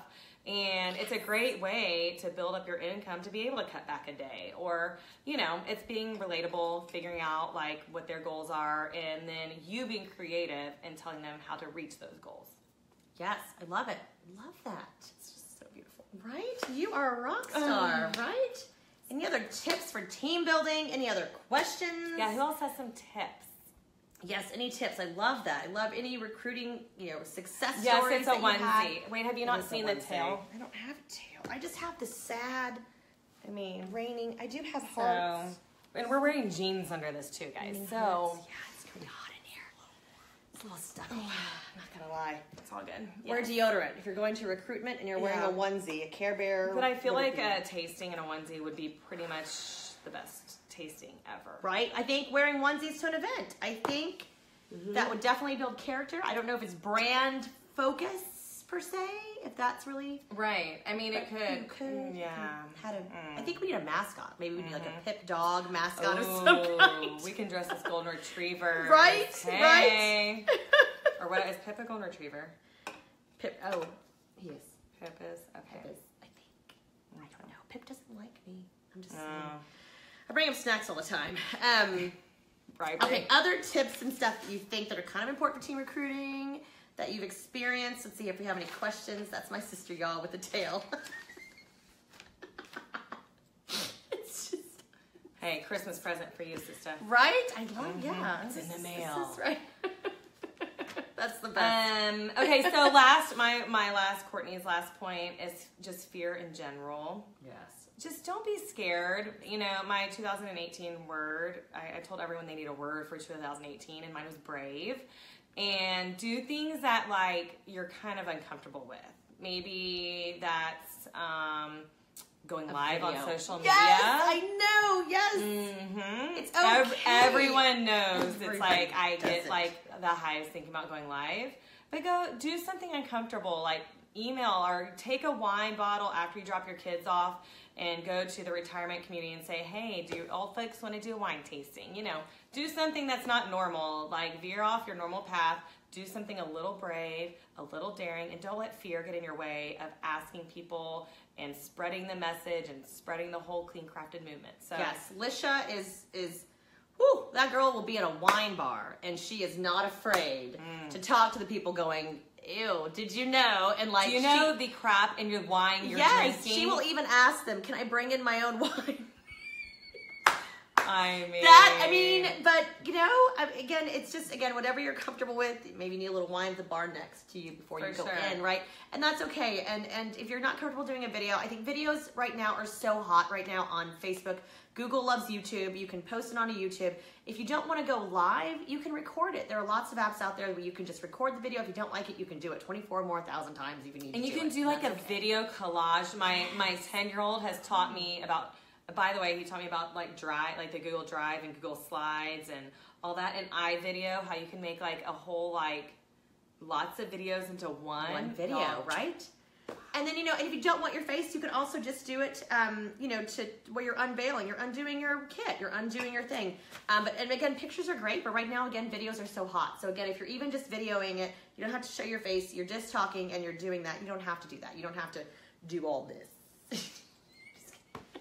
and it's a great way to build up your income to be able to cut back a day. Or, you know, it's being relatable, figuring out like what their goals are, and then you being creative and telling them how to reach those goals. Yes, I love it. Love that. It's just so beautiful, right? You are a rock star, um, right? Any other tips for team building? Any other questions? Yeah, who else has some tips? Yes, any tips? I love that. I love any recruiting, you know, success yes, stories. Yes, it's a onesie. Wait, have you not seen the tail? I don't have a tail. I just have the sad. I mean, raining. I do have hearts. So, and we're wearing jeans under this too, guys. So hearts. Yeah, it's gonna be hot in here. It's a little stuffy. Oh, I'm not gonna lie. It's all good. Yeah. Wear deodorant if you're going to recruitment and you're wearing yeah. a onesie, a Care Bear. But I feel like a tasting in a onesie would be pretty much the best tasting ever. Right? I think wearing onesies to an event. I think mm-hmm. that would definitely build character. I don't know if it's brand focus per se, if that's really right. I mean, it could. could. Yeah. Had a, mm. I think we need a mascot. Maybe we need mm-hmm. like a pip dog mascot oh, of some kind. We can dress as golden retriever. Right? Hey. Right. Or what is Pip a golden retriever? Pip, oh, he is. Pip is, okay. Pip is, I think. I don't know. Pip doesn't like me. I'm just no. saying. I bring up snacks all the time. Um, right. Okay, other tips and stuff that you think that are kind of important for team recruiting that you've experienced. Let's see if we have any questions. That's my sister, y'all, with the tail. It's just... Hey, Christmas present for you, sister. Right? I love mm-hmm. yeah. It's this in the mail. Is, this is right. That's the best. Um, okay, so last, my, my last, Courtney's last point is just fear in general. Yes. Just don't be scared. You know, my two thousand eighteen word, I, I told everyone they need a word for two thousand eighteen, and mine was brave. And do things that, like, you're kind of uncomfortable with. Maybe that's um, going a live video. On social media. Yes, I know, yes. Mm-hmm. It's okay. Everyone knows. Everybody it's like, I get, it. Like, the highest thinking about going live. But go do something uncomfortable, like email or take a wine bottle after you drop your kids off and go to the retirement community and say, hey, do old folks want to do wine tasting? You know, do something that's not normal, like veer off your normal path, do something a little brave, a little daring, and don't let fear get in your way of asking people and spreading the message and spreading the whole clean crafted movement. So yes, Lisha is, is whew, that girl will be at a wine bar and she is not afraid mm. to talk to the people going, ew, did you know? And like, do you know she, the crap in your wine you're yes, drinking? Yes, she will even ask them, can I bring in my own wine? I mean. That, I mean, but you know, again, it's just, again, whatever you're comfortable with, maybe you need a little wine at the bar next to you before For you go sure. in, right? And that's okay. And, and if you're not comfortable doing a video, I think videos right now are so hot right now on Facebook. Google loves YouTube. You can post it onto YouTube. If you don't want to go live, you can record it. There are lots of apps out there where you can just record the video. If you don't like it, you can do it twenty-four more thousand times if you need to do it. And you can do like a video collage. My my ten-year-old has taught me about, by the way, he taught me about like Drive, like the Google Drive and Google Slides and all that, and iVideo, how you can make like a whole like lots of videos into one. One video, oh. right? And then, you know, and if you don't want your face, you can also just do it, um, you know, to where you're unveiling, you're undoing your kit, you're undoing your thing. Um, but, and again, pictures are great, but right now, again, videos are so hot. So again, if you're even just videoing it, you don't have to show your face, you're just talking and you're doing that. You don't have to do that. You don't have to do all this. just,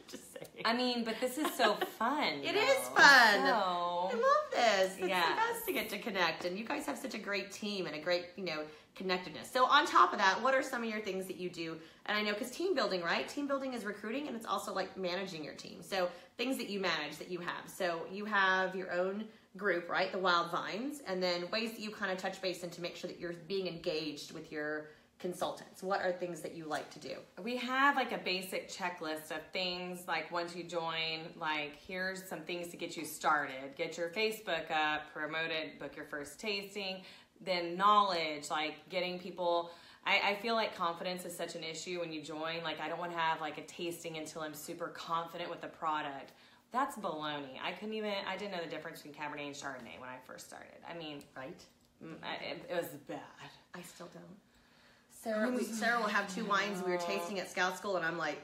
just saying. I mean, but this is so fun. It though. Is fun. Oh. I love this. It's yeah. the best to get to connect. And you guys have such a great team and a great, you know, connectedness. So on top of that, what are some of your things that you do? And I know, because team building, right? Team building is recruiting, and it's also like managing your team. So things that you manage that you have. So you have your own group, right? The Wild Vines, and then ways that you kind of touch base and to make sure that you're being engaged with your consultants. What are things that you like to do? We have like a basic checklist of things like once you join, like here's some things to get you started. Get your Facebook up, promote it, book your first tasting. Then knowledge, like getting people, I, I feel like confidence is such an issue when you join. Like I don't want to have like a tasting until I'm super confident with the product. That's baloney. I couldn't even, I didn't know the difference between Cabernet and Chardonnay when I first started. I mean. Right. I, it, it was bad. I still don't. Sarah, we, Sarah will have two wines we were tasting at Scout School and I'm like.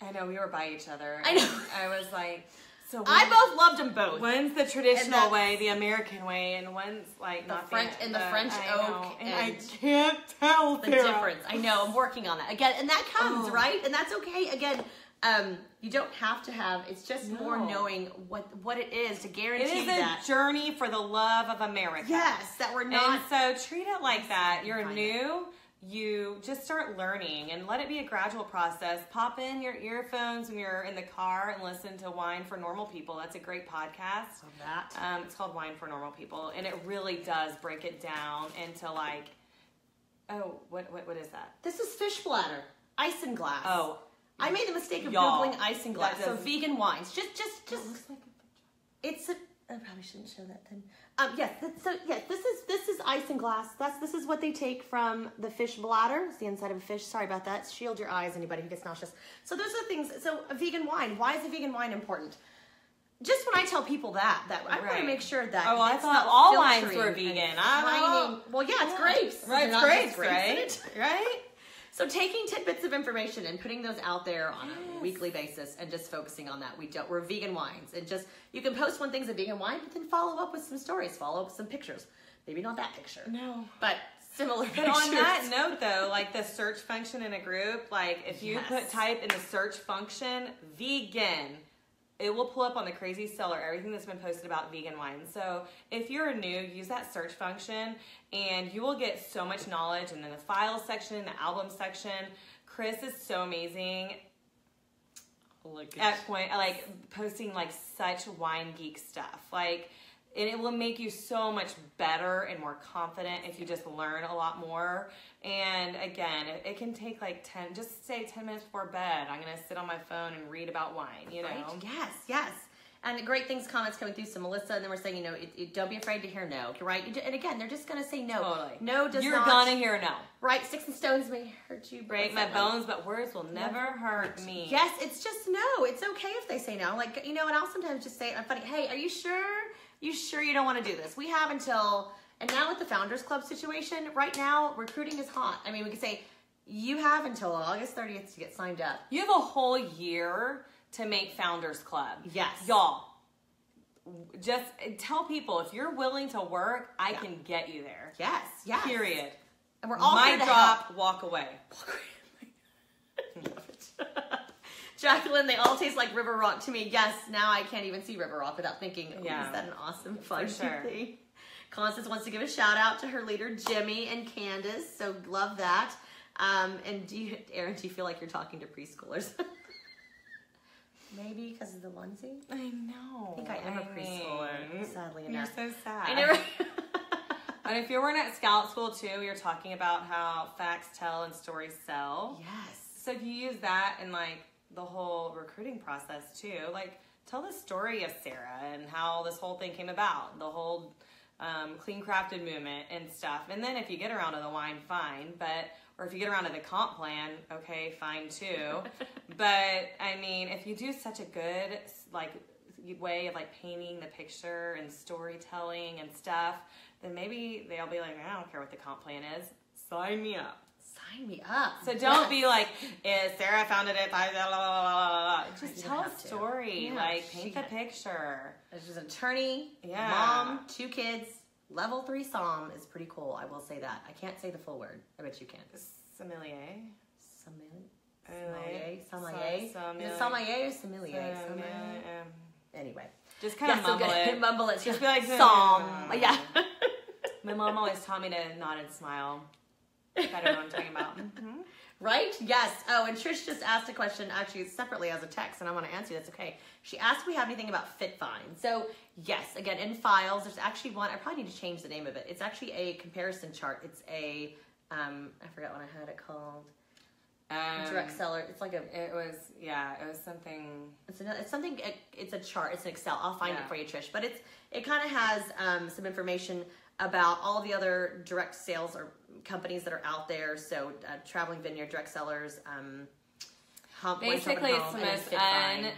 I know, we were by each other. I know. I was like. So when, I both loved them both. One's the traditional way, the American way, and one's like the not French the, and the, the French I oak. Know, and, and I can't tell the Sarah. Difference. I know. I'm working on that again, and that comes oh. right, and that's okay. Again, um, you don't have to have. It's just no. more knowing what what it is to guarantee that it is a that. Journey for the love of America. Yes, that we're not. And so treat it like that. You're new. You just start learning and let it be a gradual process. Pop in your earphones when you're in the car and listen to Wine for Normal People. That's a great podcast. Love that. Um, it's called Wine for Normal People, and it really does break it down into like, oh, what what what is that? This is fish bladder, isinglass. Oh, I made the mistake of googling isinglass. So vegan wines. Just just just. It looks like a it's a. I probably shouldn't show that then. Um, yes, that's, so yes, this is this is isinglass. That's this is what they take from the fish bladder. It's the inside of a fish. Sorry about that. Shield your eyes, anybody who gets nauseous. So those are the things. So a vegan wine. Why is a vegan wine important? Just when I tell people that, that I right. want to make sure that. Oh, I thought all wines were vegan. I Well, yeah, it's grapes. Right, it's grapes, grapes, right? It? Right. So taking tidbits of information and putting those out there on yes. a weekly basis and just focusing on that. We don't, we're vegan wines. And just, you can post one thing's a vegan wine, but then follow up with some stories, follow up with some pictures. Maybe not that picture. No. But similar but pictures. But on that note though, like the search function in a group, like if you yes. put type in the search function, vegan, it will pull up on the Crazy Cellar everything that's been posted about vegan wine. So if you're new, use that search function and you will get so much knowledge. And then the file section, the album section. Chris is so amazing Look at, at point, like posting like such wine geek stuff. Like, and it will make you so much better and more confident if you just learn a lot more. And again, it, it can take like ten, just say ten minutes before bed. I'm gonna sit on my phone and read about wine, you know? Right? Yes, yes. And great things, comments coming through. So Melissa, and then we're saying, you know, it, it, don't be afraid to hear no, right? And again, they're just gonna say no. Totally. No does You're not. You're gonna hear no. Right, sticks and stones may hurt you. Break my bones, but words will never, never hurt me. Yes, it's just no. It's okay if they say no. Like, you know, and I'll sometimes just say it. I'm funny. Hey, are you sure? You sure you don't wanna do this? We have until, and now with the Founders Club situation, right now, recruiting is hot. I mean, we could say, you have until August thirtieth to get signed up. You have a whole year to make Founders Club. Yes. Y'all, just tell people, if you're willing to work, I yeah. can get you there. Yes, yes. Period. And we're all My drop, help. walk away. Walk away. Love it. Jacqueline, they all taste like River Rock to me. Yes, now I can't even see River Rock without thinking, oh, yeah. is that an awesome fun sure. thing? Constance wants to give a shout out to her leader, Jimmy and Candace, so love that. Um, and do you, Erin, do you feel like you're talking to preschoolers? Maybe because of the onesie. I know. I think I am I a preschooler. Mean, sadly enough. You're so sad. I never. And if you weren't at Scout School too, we were talking about how facts tell and stories sell. Yes. So if you use that in like the whole recruiting process too, like tell the story of Sarah and how this whole thing came about, the whole um, clean crafted movement and stuff. And then if you get around to the wine, fine. But Or if you get around to the comp plan, okay, fine too. But I mean, if you do such a good like way of like painting the picture and storytelling and stuff, then maybe they'll be like, I don't care what the comp plan is. Sign me up. Sign me up. So don't yes. be like, eh, Sarah founded it. Blah, blah, blah, blah, blah. Just you tell a story. Yeah, like paint the picture. She's an attorney, yeah. mom, two kids. Level three psalm is pretty cool. I will say that. I can't say the full word. I bet you can. Sommelier. Sommelier. Sommelier. Sommelier. Is it sommelier or sommelier? Sommelier. Anyway. Just kind of mumble it. Mumble it. Just be like psalm. Yeah. My mom always taught me to nod and smile. I don't know what I'm talking about. Right? Yes. Oh, and Trish just asked a question actually separately as a text, and I want to answer. That's okay. She asked if we have anything about FitVine. So yes, again, in files, there's actually one. I probably need to change the name of it. It's actually a comparison chart. It's a, um, I forgot what I had it called. Um, direct seller. It's like a. It was yeah. It was something. It's another. It's something. It, it's a chart. It's an Excel. I'll find yeah. it for you, Trish. But it's. It kind of has um, some information about all the other direct sales or companies that are out there. So uh, Traveling Vineyard, Direct Sellers, um, Hump, basically it's the most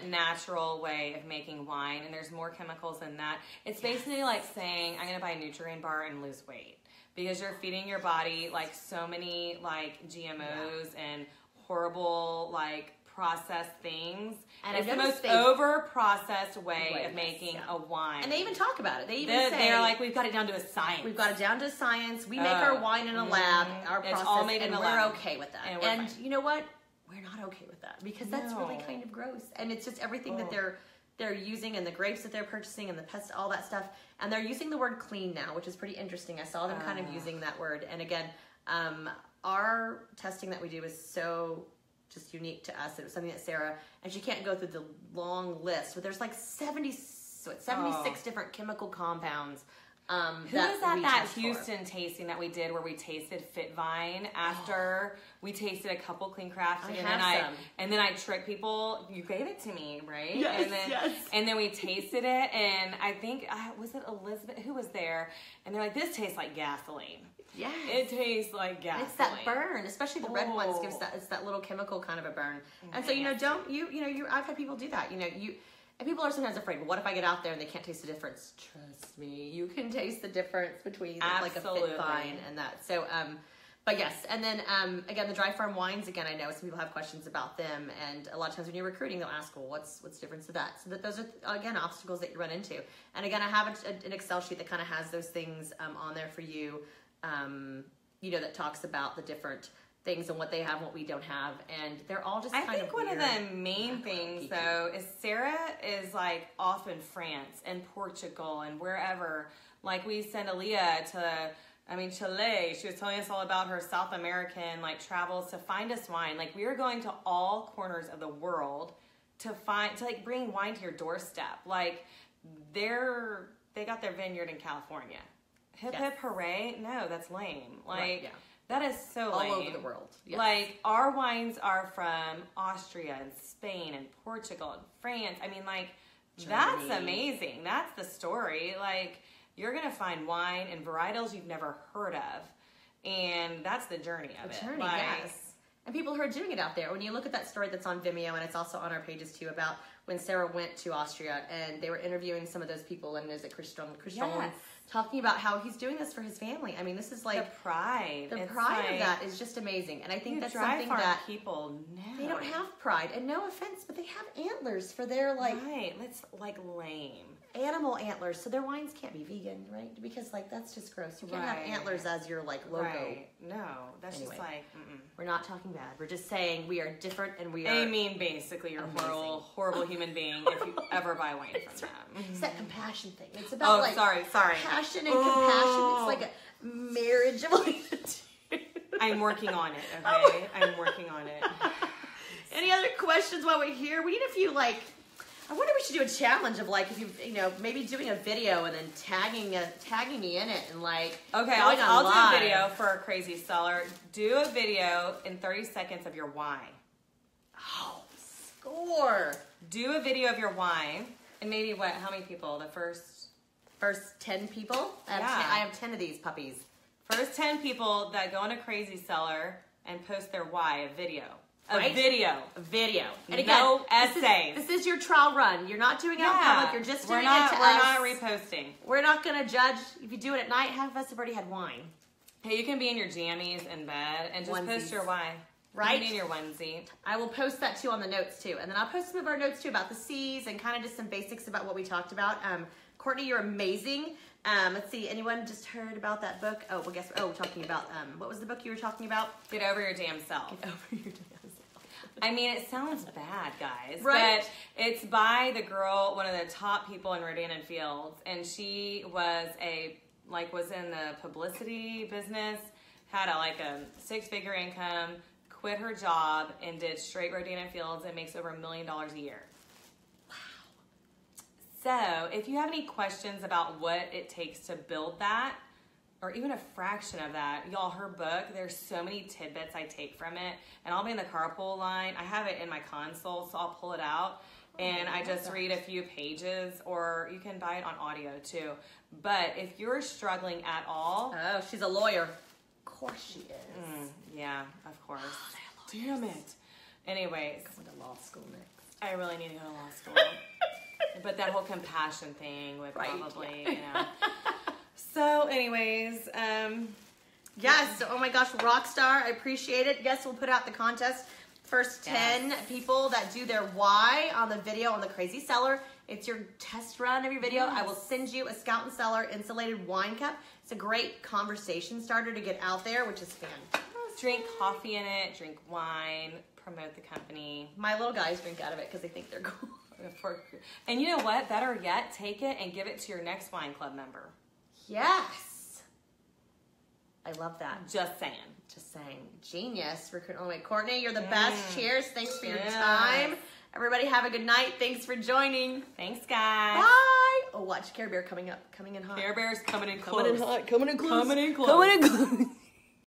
unnatural way of making wine, and there's more chemicals than that. It's yes. basically like saying I'm gonna buy a Nutrien bar and lose weight, because you're feeding your body like so many like G M Os yeah. and horrible like processed things, and, and it's the most over-processed way Wait, of making yeah. a wine. And they even talk about it. They even they're, say they're like, "We've got it down to a science. We've got it down to a science. We oh. make our wine in a lab. Our it's process, all made in and a we're lab. okay with that." And, and you know what? We're not okay with that, because no. that's really kind of gross. And it's just everything oh. that they're they're using, and the grapes that they're purchasing, and the pest, all that stuff. And they're using the word "clean" now, which is pretty interesting. I saw them oh. kind of using that word. And again, um, our testing that we do is so. just unique to us. It was something that Sarah, and she can't go through the long list, but there's like seventy, seventy-six oh. different chemical compounds. Um, Who that was at that Houston for. tasting that we did, where we tasted FitVine after oh. we tasted a couple clean crafts, and then I some. and then I tricked people. You gave it to me, right? Yes, and then yes. and then we tasted it, and I think uh, was it Elizabeth who was there, and they're like, "This tastes like gasoline." Yeah, it tastes like gasoline. It's that burn, especially the oh. red ones gives that it's that little chemical kind of a burn. And yes. so you know, don't you you know you I've had people do that. You know you. And people are sometimes afraid, well, what if I get out there and they can't taste the difference? Trust me, you can taste the difference between like a FitVine and that. So, um, but yes, and then um, again, the dry farm wines, again, I know some people have questions about them, and a lot of times when you're recruiting, they'll ask, well, what's what's the difference to that? So that those are, again, obstacles that you run into. And again, I have a, a, an Excel sheet that kind of has those things um, on there for you, um, you know, that talks about the different things and what they have, what we don't have, and they're all just kind of I think one of the main things, though, is Sarah is, like, off in France and Portugal and wherever. Like, we send Aaliyah to, I mean, Chile. She was telling us all about her South American, like, travels to find us wine. Like, we are going to all corners of the world to find, to, like, bring wine to your doorstep. Like, they're, they got their vineyard in California. Hip, yes. hip, hooray. No, that's lame. Like, right, yeah. That is so All lame. All over the world. Yes. Like, our wines are from Austria and Spain and Portugal and France. I mean, like, Germany. That's amazing. That's the story. Like, you're going to find wine and varietals you've never heard of. And that's the journey of the it. Journey, like, yes. And people who are doing it out there. When you look at that story that's on Vimeo, and it's also on our pages, too, about when Sarah went to Austria, and they were interviewing some of those people, and there's a Christian, Christian yes. talking about how he's doing this for his family. I mean, this is like... The pride. The it's pride like, of that is just amazing. And I think that's something that... people know. They don't have pride. And no offense, but they have antlers for their, like... Right. That's, like, lame. Animal antlers. So their wines can't be vegan, right? Because, like, that's just gross. You can't right. have antlers as your, like, logo. Right. No. That's anyway, just like... Mm-mm. We're not talking bad. We're just saying we are different and we are... I mean, basically, you're amazing. horrible, horrible human being if you ever buy wine from them. It's that compassion thing. It's about, oh, like... Oh, sorry, sorry. Passion and oh. compassion. It's like a marriage of I'm working on it, okay? I'm working on it. Any other questions while we're here? We need a few, like, I wonder if we should do a challenge of, like, if you, you know, maybe doing a video and then tagging a, tagging me in it and, like, okay, I'll, I'll do a video for a Crazy Cellar. Do a video in thirty seconds of your wine. Oh, score. Do a video of your wine. And maybe what, how many people? The first... First ten people? I have, yeah. ten, I have ten of these puppies. First ten people that go in a Crazy Cellar and post their why, a video. A right? video. A video. And again, no essays. This is, this is your trial run. You're not doing it yeah. out in public. You're just doing we're not, it to we're us. We're not reposting. We're not going to judge. If you do it at night, half of us have already had wine. Hey, you can be in your jammies in bed and just Onesies. Post your why. Right? You in your onesie. I will post that, too, on the notes, too. And then I'll post some of our notes, too, about the C's and kind of just some basics about what we talked about. Um... Courtney, you're amazing. Um, let's see, anyone just heard about that book? Oh, well, guess what? Oh, we're talking about, um, what was the book you were talking about? Get Over Your Damn Self. Get Over Your Damn Self. I mean, it sounds bad, guys. Right? But it's by the girl, one of the top people in Rodan and Fields, and she was a, like, was in the publicity business, had a, like, a six-figure income, quit her job, and did straight Rodan and Fields and makes over a million dollars a year. So if you have any questions about what it takes to build that, or even a fraction of that, y'all, her book, there's so many tidbits I take from it. And I'll be in the carpool line. I have it in my console, so I'll pull it out. And oh, I just read a few pages, or you can buy it on audio too. But if you're struggling at all. Oh, she's a lawyer. Of course she is. Mm, yeah, of course. Oh, damn it. Anyways. I'm going to law school next. I really need to go to law school. But that whole compassion thing would right, probably, yeah. you know. So, anyways, um, yes. Yeah. Oh my gosh, Rockstar, I appreciate it. Yes, we'll put out the contest. First ten yes. people that do their why on the video on the Crazy Cellar. It's your test run of your video. Yes. I will send you a Scout and Cellar insulated wine cup. It's a great conversation starter to get out there, which is fantastic. Drink coffee in it. Drink wine. Promote the company. My little guys drink out of it because they think they're cool. For, and you know what? Better yet, take it and give it to your next wine club member. Yes. I love that. Just saying. Just saying. Genius. Oh, wait, Courtney, you're the mm. best. Cheers. Thanks for your yes. time. Everybody have a good night. Thanks for joining. Thanks, guys. Bye. Oh, watch Care Bear coming up. Coming in hot. Care Bear's coming in close. Coming in hot. Coming in close. Coming in close. Coming in close.